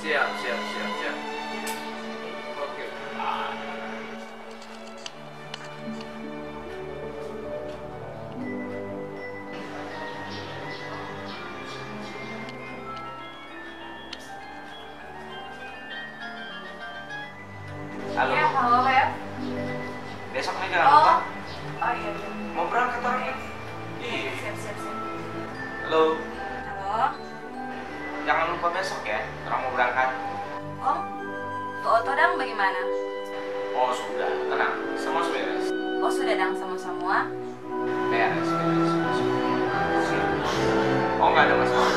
Siap. Oke. Halo. Ya, halo, Rep. Besok nih jangan lupa. Oh iya. Mau berangkat orang? Iya. Siap. Halo. Jangan lupa besok ya, orang mau berangkat. Oh, Tuh Oto Dang bagaimana? Oh sudah, tenang, semua sudah beres. Oh sudah Dang, semua? Beres. Oh nggak ada masalah.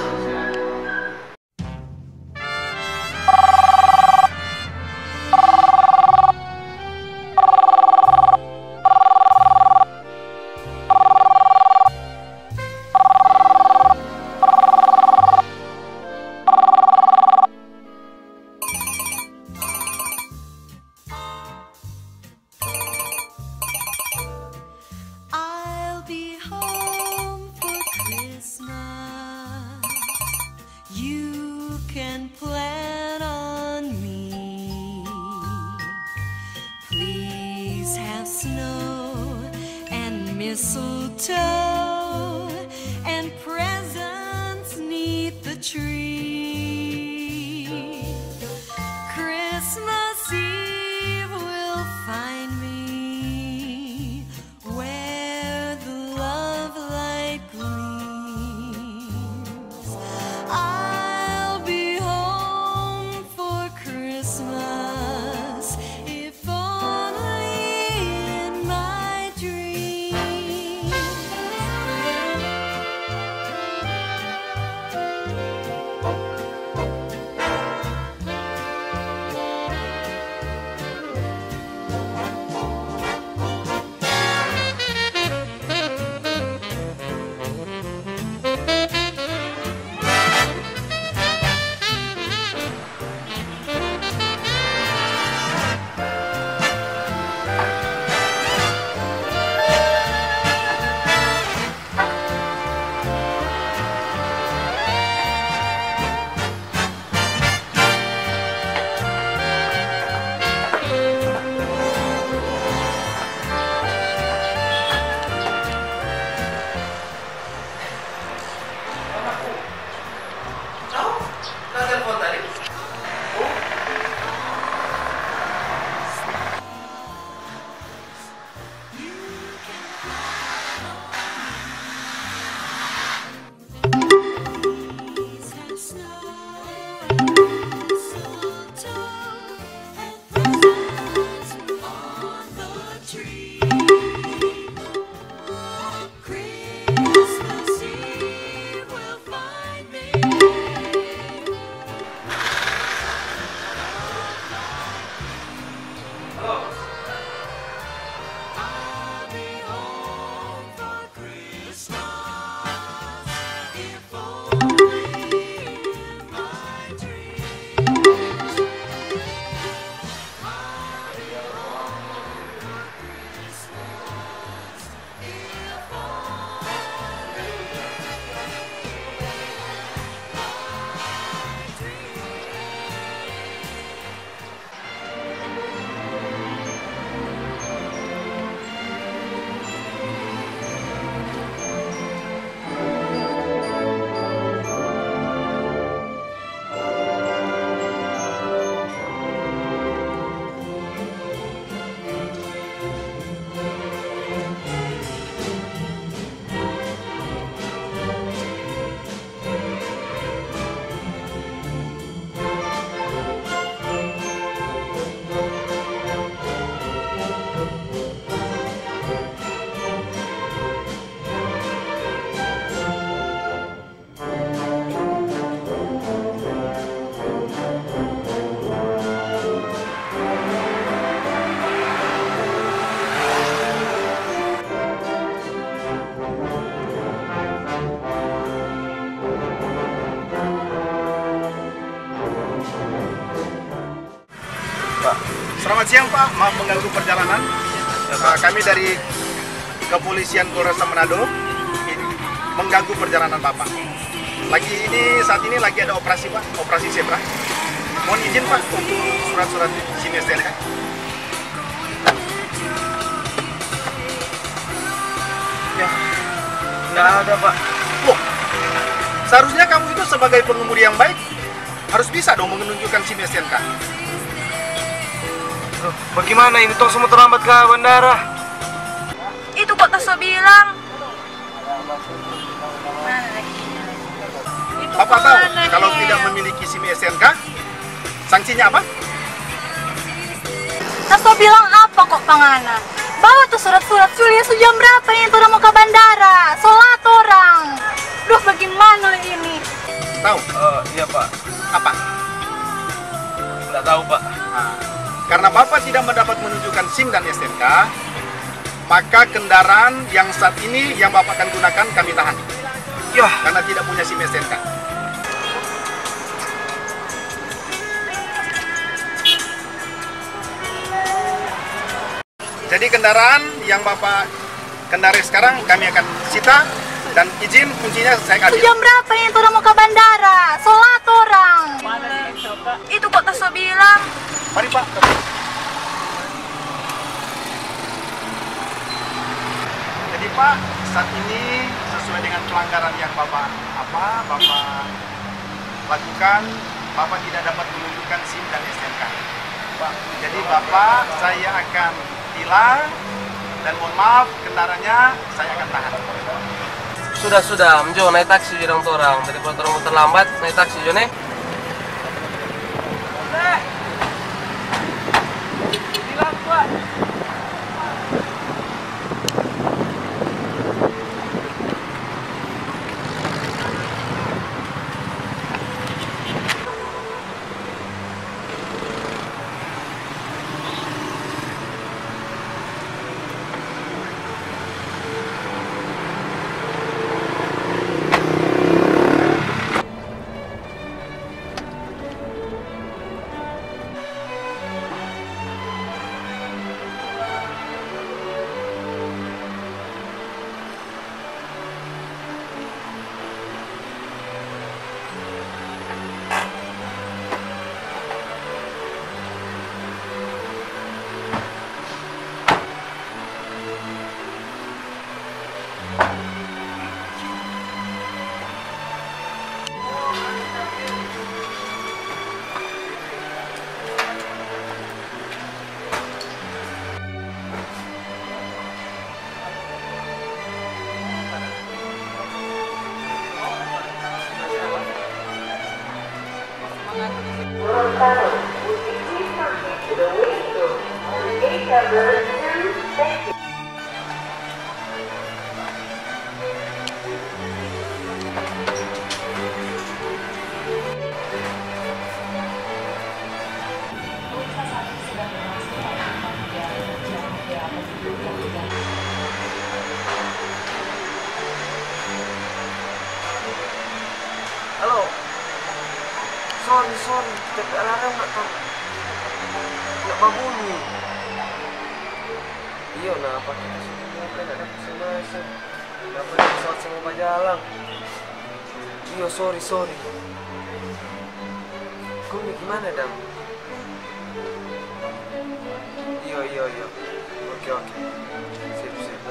Snow and mistletoe and presents 'neath the tree. Christmas Eve will find me where the love light gleams. I'll be home for Christmas if Selamat siang Pak, maaf mengganggu perjalanan. Kami dari kepolisian Polresta Manado mengganggu perjalanan Bapak. Lagi ini saat ini lagi ada operasi Pak, operasi zebra. Mohon izin Pak untuk surat-surat di sini STNK. Ya, nggak ada Pak. Loh, seharusnya kamu itu sebagai pengemudi yang baik harus bisa dong menunjukkan SIM STNK. Loh, bagaimana ini toh semua terlambat ke bandara? Itu kok Tasya bilang. Apa tahu kalau tidak memiliki SIM STNK, sanksinya apa? Tasya bilang apa kok Pangana? Bawa tuh surat-surat sulia sejam berapa ini tuh udah mau ke bandara, sholat orang. Duh bagaimana ini? Tahu? Iya Pak. Apa? Tidak tahu Pak. Nah, karena Bapak tidak mendapat menunjukkan SIM dan STNK, maka kendaraan yang saat ini yang Bapak akan gunakan kami tahan. Yah, karena tidak punya SIM STNK. Jadi kendaraan yang Bapak kendarai sekarang kami akan sita dan izin kuncinya saya kasih. Jam berapa ya itu udah mau ke bandara? Sholat orang. Itu kok Tasya bilang. Mari Pak. Jadi Pak, saat ini sesuai dengan pelanggaran yang Bapak lakukan, Bapak tidak dapat menunjukkan SIM dan STNK. Jadi Bapak saya akan tilang dan mohon maaf kendaraannya saya akan tahan. Sudah, menjo naik taksi dong orang. Dari potong terlambat naik taksi jone. Tilang Pak. Sorry, tapi alarm nggak berbunyi. Iya, nah apa kita sudah melakukan ada pesan-pesan, nggak boleh pesawat semua berjalan. Iya, sorry. Kau ni gimana dong? Iya. Oke. Sip.